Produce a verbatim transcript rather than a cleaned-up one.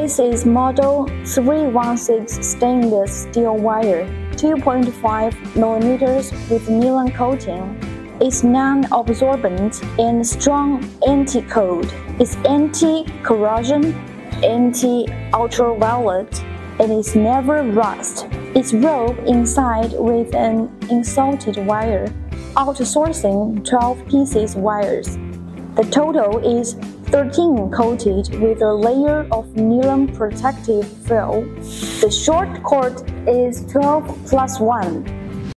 This is model three one six stainless steel wire, two point five millimeters with nylon coating. It's non-absorbent and strong anti-cold. It's anti-corrosion, anti-ultraviolet, and it's never rust. It's rolled inside with an inserted wire, outsourcing twelve pieces wires. The total is thirteen coated with a layer of nylon protective film. The short cord is twelve plus one.